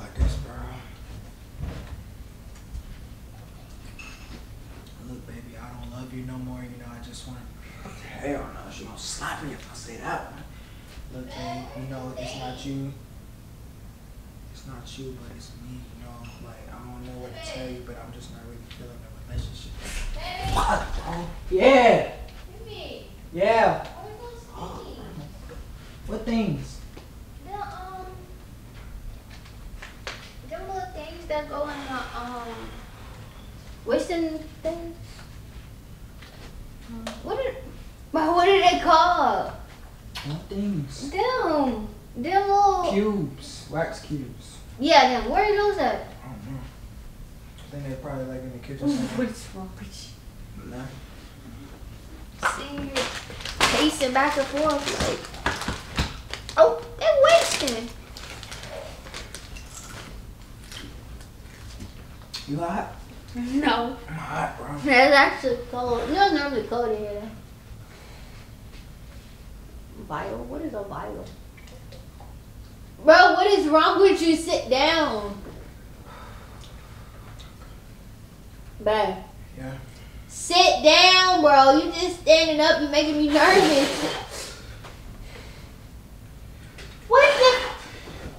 like this, bro. Look, baby, I don't love you no more. You know, I just want to... Hell no, she gonna slap me if I say that one. Look, babe, you know, it's not you. It's not you, but it's me, you know. Like, I don't know what to tell you, but I'm just not really feeling the relationship. What? Oh, yeah! Jimmie. Yeah! What are those things? What things? Them little things that go in the, wishing things? What are they called? What things? Them. Them little... Cubes. Wax cubes. Yeah, them. Where are those at? I don't know. I think they're probably like in the kitchen. What's wrong with you? Nah. See, you're pacing back and forth like... Oh, they're wasting. You hot? No. I'm hot, bro. It's actually cold. You know, it's normally cold in here. Vial? What is a vial? Bro, what is wrong with you? Sit down. Babe. Yeah? Sit down, bro. You just standing up. You're making me nervous. What the?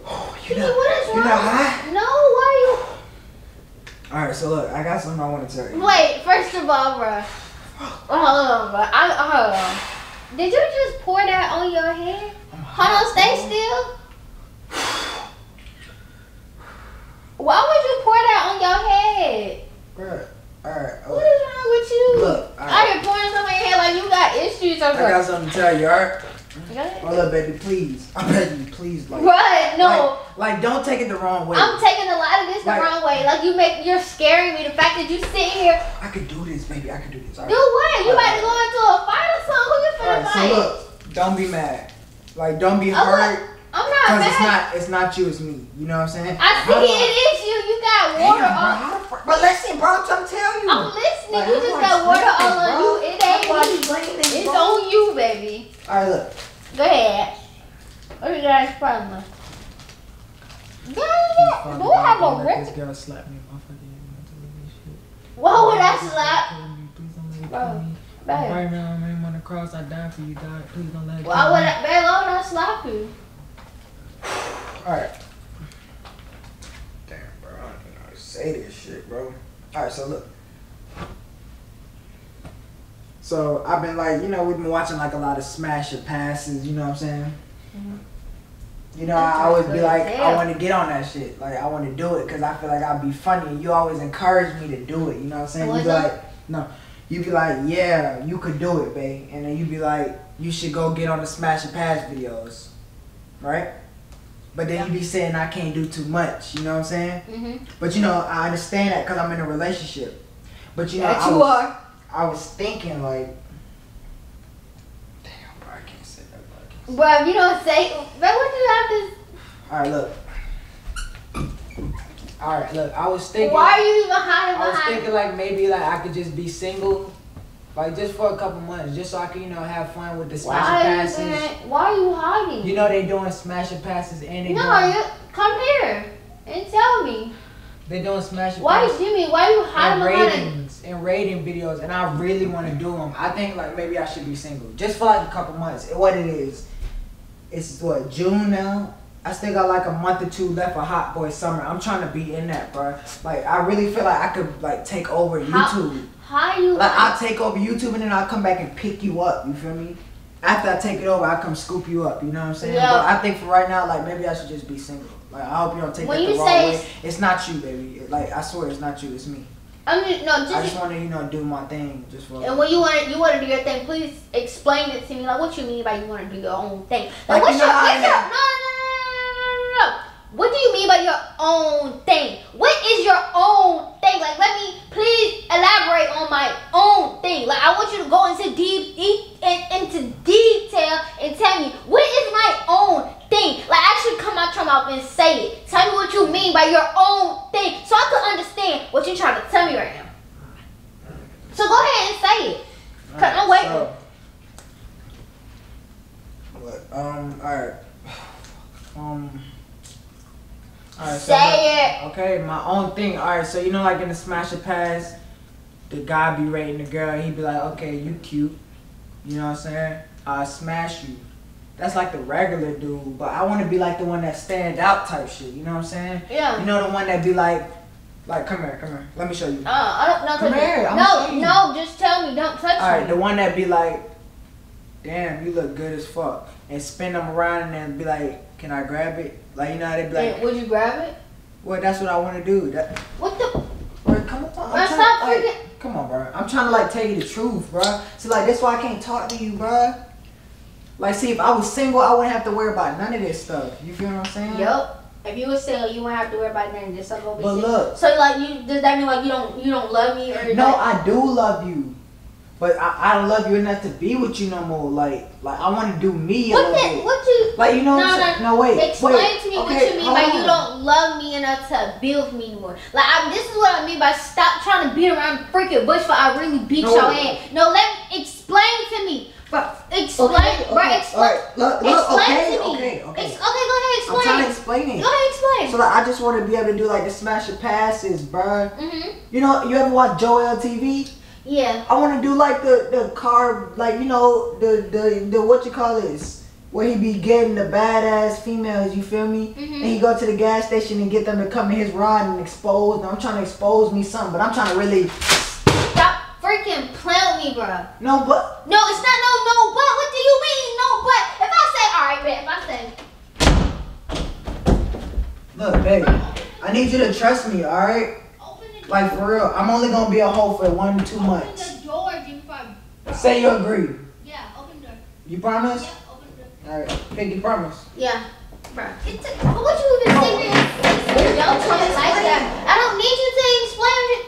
Oh, what is wrong? You're not hot? No, why are you? Alright, so look, I got something I want to tell you. Wait, first of all, bro. Hold on, bro. Hold on. Did you just pour that on your head? Hold on, stay still. Why would you pour that on your head? Bro, alright. What is wrong with you? Look, I hear pouring on my head like you got issues over. I got something to tell you, alright? Oh, look, baby, please. I'm begging you, please. Like, right, no. Like, don't take it the wrong way. I'm taking a lot of this the wrong way. Like, you're scaring me. The fact that you sit here. I could do this, baby. I could do this. Right. Do what? You about to go into a fight or something? Who you finna fight? So look, don't be mad. Like, don't be hurt. I'm not mad. Because it's not you, it's me. You know what I'm saying? I see it is you. You got water on. But listen, bro, I'm telling you. I'm listening. Like, you just got water all on you. It ain't me. It's on you, baby. Alright, look. Go ahead. What you guys' problem? Yeah. Do we have a record? This girl slapped me off of the... What would I slap? Please don't let me. Right now, I'm aiming on the cross. I died for you, God. Please don't let me. Why would I? Babe, why would I slap you? Alright. Damn, bro. I don't even know how to say this shit, bro. Alright, so look. So I've been like, you know, we've been watching like a lot of smash and passes, you know what I'm saying? Mm-hmm. You know, I always be like, I want to get on that shit. Like, I want to do it because I feel like I'll be funny. You always encourage me to do it, you know what I'm saying? You be like, no, you be like, yeah, you could do it, babe. And then you be like, you should go get on the smash and pass videos, right? But then you be saying I can't do too much, you know what I'm saying? Mm-hmm. But you know, I understand that because I'm in a relationship. But you know, I was thinking like, damn, bro, I can't say that. Bro, if you don't say, bro, what you have to? Alright, look. Alright, look. I was thinking. Why are you even hiding behind? I was thinking like maybe like I could just be single, like just for a couple months, just so I could, you know, have fun with the smash and passes. Why are you hiding? You know they doing smash and passes and they. No, you come here and tell me. They doing smash and passes. Why, Jimmie? Why are you hiding behind? And rating videos, and I really want to do them. I think like maybe I should be single just for like a couple months. What it is, it's what, June now. I still got like a month or two left for Hot Boy Summer. I'm trying to be in that, bro. Like I really feel like I could like take over YouTube. How you like? I'll take over YouTube and then I'll come back and pick you up. You feel me? After I take it over, I come scoop you up. You know what I'm saying? Yeah. But I think for right now, like maybe I should just be single. Like I hope you don't take it the wrong way. It's not you, baby. Like I swear, it's not you. It's me. I just want to, you know, do my thing. Just for. And when you want to do your thing, please explain it to me. Like, what you mean by you want to do your own thing? Like no. What do you mean by your own thing? What is your own thing? Like, let me please elaborate on my own thing. Like, I want you to go into detail and tell me what is my own thing. Like, actually come out your mouth and say it. Tell me what you mean by your own thing so I can understand what you're trying to tell me right now. So go ahead and say it. Cause I'm waiting. So, what? Alright. All right, so okay, my own thing. All right, so you know, like in the smash or pass, the guy be rating the girl. He be like, okay, you cute. You know what I'm saying? I smash you. That's like the regular dude, but I want to be like the one that stand out type shit. You know what I'm saying? Yeah. You know the one that be like come here. Let me show you. No, just tell me. Don't touch me. All right, the one that be like, damn, you look good as fuck, and spin them around and then be like, can I grab it? Like, you know how they be like, would you grab it? Well, that's what I want to do. That, what the? Bro, come on. I'm trying to, like, come on, bro. I'm trying to like tell you the truth, bro. See, like that's why I can't talk to you, bro. Like, see, if I was single, I wouldn't have to worry about none of this stuff. You feel what I'm saying? Yup. If you were single, you wouldn't have to worry about none of this stuff. But look. So like, you does that mean like you don't love me or? No, I do love you. But I don't love you enough to be with you no more. Like I want to do me a little bit. What you? Like, you know what I'm saying? No, wait. Explain to me what you mean by you don't love me enough to be with me anymore. Like, this is what I mean by stop trying to beat around the freaking bush but I really beat your hand. No, let me explain to me. But explain, okay, go ahead, explain. I'm trying to explain it. Go ahead, explain. So like, I just want to be able to do like the smash and passes, bro. Mm-hmm. You know, you ever watch Joel TV? Yeah. I want to do like the car, like, you know, the what you call this, where he be getting the badass females, you feel me? Mm-hmm. And he go to the gas station and get them to come in his ride and expose. I'm trying to expose me something, but I'm trying to really stop freaking playing with me, bro. No, but no, it's not no but. What do you mean no but? If I say all right, man, if I say look, babe, I need you to trust me, all right? Like, for real, I'm only gonna be a hoe for 1 to 2 months. Open the door, Jimmie, probably. Say you agree. Yeah, open the door. You promise? Yeah, open the door. All right, Tink, you promise? Yeah, bro. It's a, what you even thinking? Don't try to like that. I don't need you to explain it.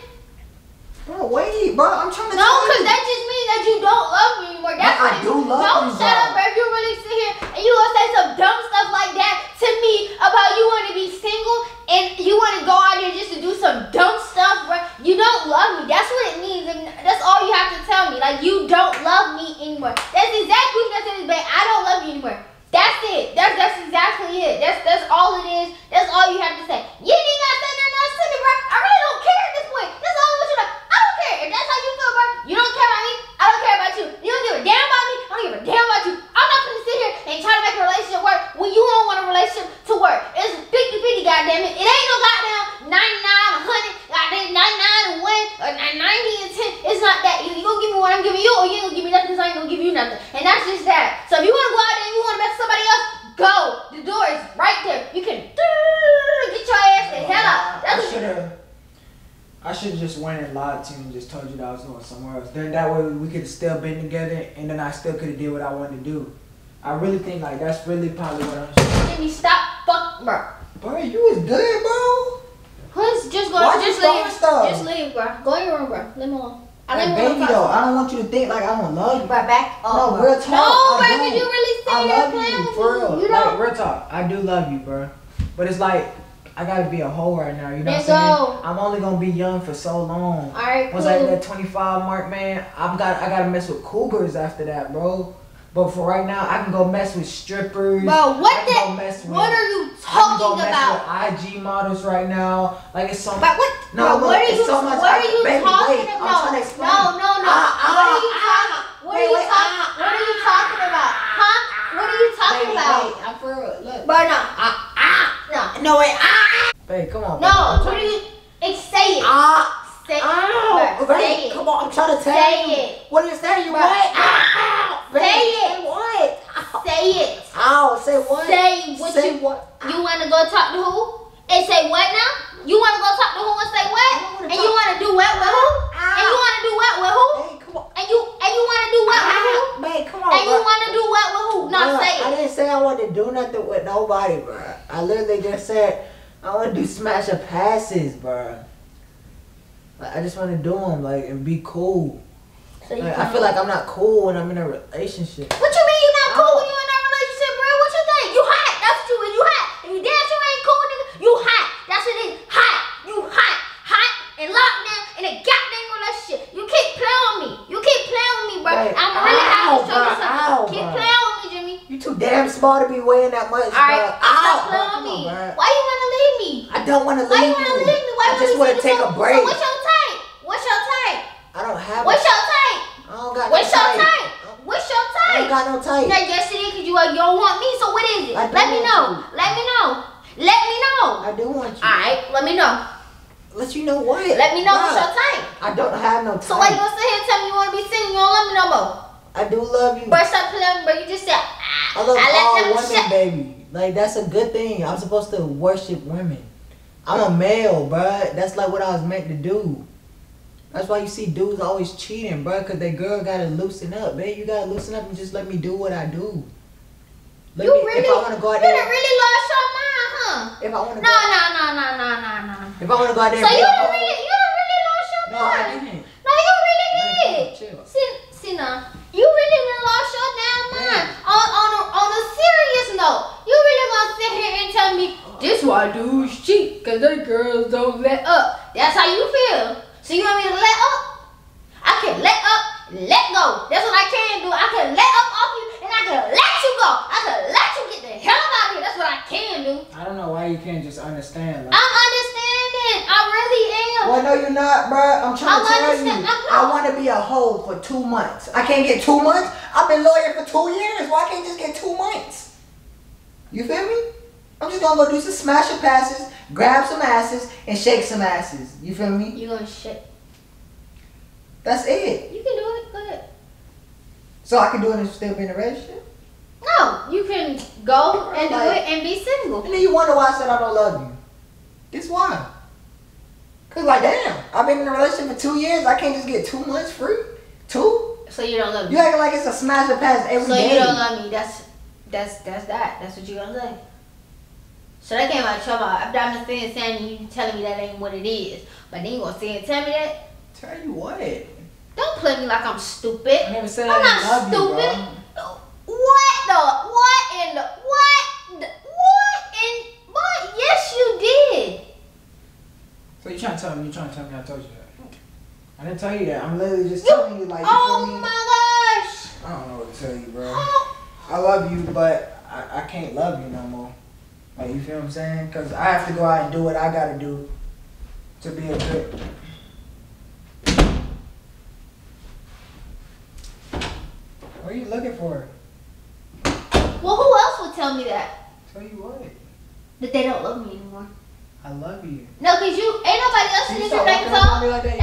Bro, wait, bro. I'm trying to. No, because that just means that you don't love me anymore. That's what I do love you. Don't shut up, bro. If you really sit here and you gonna say some dumb stuff like that to me about you want to be single and you want to go out there just to do some dumb stuff, bro. You don't love me. That's what it means, and that's all you have to tell me. Like, you don't love me anymore. That's exactly what it is, babe. I don't love you anymore. That's it. That's exactly it. That's all it is. That's all you have to say. You ain't got to say nothing to me, bro. I really don't care at this point. That's all I want you to. I don't care. If that's how you feel, bro, you don't care about me. I don't care about you. You don't give a damn about me. I don't give a damn about you. I'm not gonna sit here and try to make a relationship work when you don't want a relationship to work. It's 50-50, goddamn it. It ain't no goddamn 99, 100, goddamn 99 and 1 or 90 and 10. It's not that. You gonna give me what I'm giving you, or you ain't gonna give me nothing. So I ain't gonna give you nothing. And that's just that. So if you wanna go out there and you wanna mess with somebody else, go. The door is right there. You can get your ass the hell out. That's what. I should have just went and lied to you and just told you that I was going somewhere else. Then that way we could have still been together, and then I still could have did what I wanted to do. I really think like that's really probably what I'm saying. Jimmy, stop, fuck, bro. Bro, you was good, bro. Who's just going? Just leave, bro. Go in your room, bro. Leave me alone. I don't want you to think like I don't love you. Bro, back up. No, real talk. No, bro, did you really say that? I love you, for real. You don't. Like, real talk. I do love you, bro. But it's like, I gotta be a hoe right now, you know what I'm saying? I'm only gonna be young for so long. Alright, once I hit that 25 mark, man, I gotta mess with cougars after that, bro. But for right now, I can go mess with strippers. Bro, what are you talking about? I can go mess with IG models right now. Like, it's so much. What are you talking about? I'm trying to explain. What are you talking about? Wait, I'm for real. Look. Bro, no. No way. Babe, come on. No, what do you? Say it. Say it. Come on, I'm trying to tell you. Say it. What are you saying? You what? Say it. What? Say it. Ow, say what? Say what? Say you, what? You want to go talk to who? And say what now? You want to go talk to who and say what? And you want to do what with who? And you want to do what with who? Babe, come on. And you want to do what with who? Babe, come on. And you want to do what with who? No, say it. I didn't say I wanted to do nothing with nobody, bro. I literally just said, I want to do smash or passes, bro. Like, I just want to do them, like, and be cool. So like, I feel like I'm not cool when I'm in a relationship. What you mean you're not cool when you're in a relationship, bro? What you think? You hot. That's what you mean. You hot. If you dance, you ain't cool, nigga. You hot. That's what it is. Hot. You hot. Hot and locked down in a goddamn relationship. You keep playing with me. You keep playing with me, bro. Like, I'm really out to show you something. Keep playing with me, Jimmie. You too damn small to be weighing that much, bro. All right. out. Love me. Why you wanna leave me? I don't wanna leave you. Why you wanna leave me? Why you wanna leave me? I just wanna take a break. So what's your type? What's your type? I don't have. What's your type? I don't got no type. What's your type? What's your type? I don't got no type. Now yes it is, cause you don't want me. So what is it? Let me know. Let me know. Let me know. I do want you. All right. Let me know. Let you know what? Let me know what's your type. I don't have no type. So why you gonna sit here and tell me you wanna be sitting? You don't let me no more. I do love you. But stop playing, but you just said I love all women, baby. Like, that's a good thing. I'm supposed to worship women. I'm a male, bruh. That's like what I was meant to do. That's why you see dudes always cheating, bruh, because that girl got to loosen up, babe. You got to loosen up and just let me do what I do. Let you me, really, if I want to go out there, you really lost your mind, huh? If I want to go out there. No. If I want to go out there. So you done really lost your mind. No, I didn't. No, you really did. Chill. See, now. You really done lost your damn mind. On a serious note, you really gonna sit here and tell me this why dudes cheat, cause the girls don't let up. That's how you feel. So you want me to let up? I can let up, let go. That's what I can do. I can let up off you and I can let you go. I can let you get the hell out of here. That's what I can do. I don't know why you can't just understand. Like, I'm understanding. I really am. Well, no, you're not, bruh. I'm trying to tell you. I want to be a hoe for 2 months. I can't get 2 months? I've been lawyer for 2 years. Why can't I just get 2 months? You feel me? I'm just going to go do some smash and passes, grab some asses, and shake some asses. You feel me? You're going to shake. That's it. You can do it. Go ahead. So I can do it and still be in a relationship? No. You can go and do it and be single. And then you wonder why I said I don't love you. Guess why? Cause like damn, I've been in a relationship for 2 years. I can't just get 2 months free. 2? So you don't love me. You acting like it's a smash and pass every day. So you don't love me. That's that. That's what you gonna say. So that came out of trouble. I'm not saying you telling me that ain't what it is, but then you gonna say and tell me that. Tell you what? Don't play me like I'm stupid. I never said I'm not stupid. Bro. What? Yes, you did. So you're trying to tell me I told you that. I didn't tell you that. I'm literally just telling you, like, oh you my gosh. I don't know what to tell you, bro. I love you, but I can't love you no more. Like, you feel what I'm saying? Because I have to go out and do what I got to do to be a good. What are you looking for? Well, who else would tell me that? Tell you what? That they don't love me anymore. I love you. No, cause you ain't nobody else in this room that can talk. The damn dogs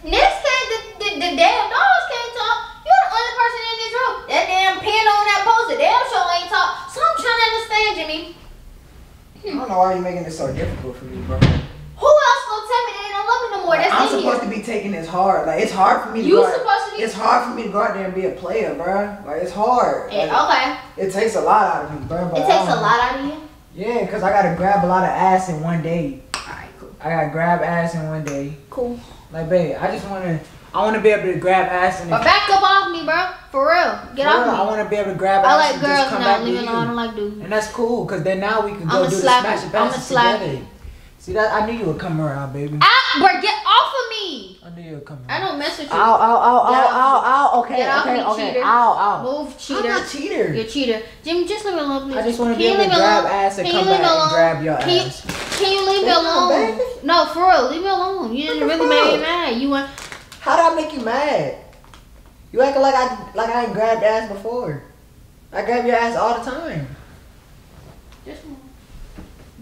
can't talk. You're the only person in this room. That damn pin on that poster, damn show ain't talk. So I'm trying to understand, Jimmie. I don't know why you're making this so difficult for me, bro. Who else gonna tell me that they don't love me no more? That's I'm supposed to be taking this hard. Like it's hard for me. You supposed to be. It's hard for me to go out there and be a player, bro. Like it's hard. Yeah, like, okay. It takes a lot out of me, bro. It takes a lot out of you. Yeah, because I got to grab a lot of ass in one day. Alright, cool. I got to grab ass in one day. Cool. Like, babe, I want to be able to grab ass in But back up off me, bro. For real. Get off me. I want to be able to grab ass and just come back to you. I like girls now. Leave me alone. I don't like dudes. And that's cool, because then now we can go do the smash and pass together. See, that I knew you would come around, baby. Bro, get off of me. I knew you would come around. I don't mess with you. Ow. Okay. Ow. Move, cheater. I'm not cheater. You're a cheater. Jimmy, just leave me alone, please. I just want to be able to grab ass and come back and grab your ass. Can you leave me alone? No, for real, leave me alone. You didn't really make me mad. You want? How did I make you mad? You acting like I ain't grabbed ass before. I grab your ass all the time. Just move.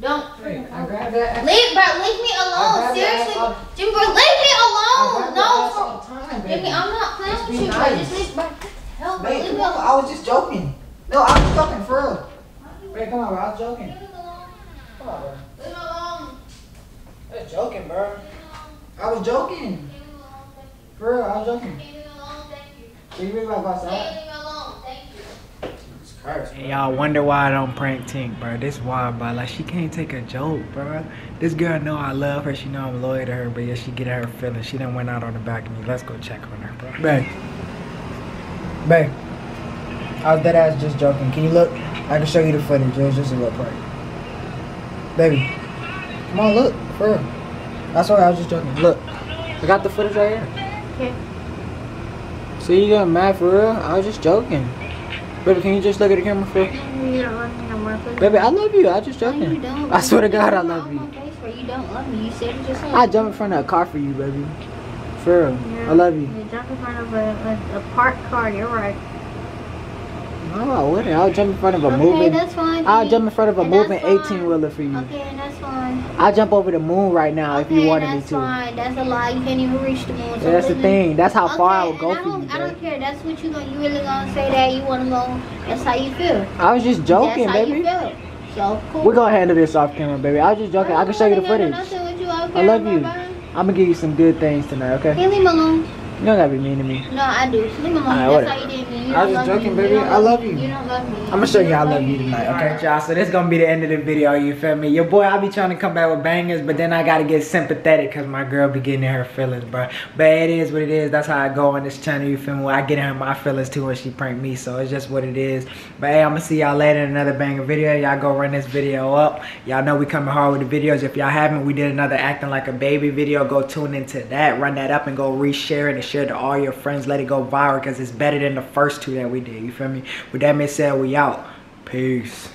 Don't. Hey, I grab that ass. Leave, bro. Leave me alone. Seriously, Jimmy, bro. Leave me alone. No, all the time, baby. Jimmy, I'm not playing with you, bro. Just leave, bro. Hell, bro. Leave me alone. I was just joking. No, I was joking for real. Bro, come on, bro. I was joking. Leave me alone. Come on, bro. Leave me alone. I was joking, bro. I was joking. For real, I was joking. Leave me alone, thank you. Can you leave me alone, thank you. And y'all wonder why I don't prank Tink, bro. This why, bro. Like, she can't take a joke, bro. This girl know I love her. She know I'm loyal to her, but yeah, she get her feelings. She done went out on the balcony. Let's go check on her, bro. Babe. I was dead ass just joking. Can you look? I can show you the footage. It was just a little prank. Baby. Come on, look. For real. That's why I was just joking. Look. I got the footage right here. Okay. So you got mad for real? I was just joking. Baby, can you just look at the camera for? more. Baby, I love you. I just joking. No, you don't. I swear to God, I love you. You don't love me. You said it yourself. I jump in front of a car for you, baby. For real. Yeah, I love you. You jump in front of a parked car. You're right. No, I wouldn't. I'll jump in front of a moving. That's fine. I'll jump in front of a moving 18-wheeler for you. Okay, and that's fine. I'll jump over the moon right now if you wanted me to. That's fine. That's a lie. You can't even reach the moon. So that's the thing. That's how far I would go for you. I don't care. That's what you gonna. You really gonna say that you wanna go? That's how you feel. I was just joking, baby. That's how you feel. So cool. We're gonna handle this off camera, baby. I was just joking. I can show you the footage. I love you. I'm gonna give you some good things tonight, okay? Leave me alone. You don't gotta be mean to me. No, I do. Leave me alone. That's how you did me. I was just joking, baby. I love you. You don't love me. I'm gonna show you I love you tonight, okay? Y'all, so this is gonna be the end of the video, you feel me? Your boy, I be trying to come back with bangers, but then I gotta get sympathetic because my girl be getting in her feelings, bro. But it is what it is. That's how I go on this channel, you feel me? Well, I get in her my feelings too when she prank me, so it's just what it is. But hey, I'm gonna see y'all later in another banger video. Y'all go run this video up. Y'all know we coming hard with the videos. If y'all haven't, we did another acting like a baby video. Go tune into that, run that up, and go reshare it and share it to all your friends. Let it go viral because it's better than the first two that we did, you feel me? With that being said, we out. Peace.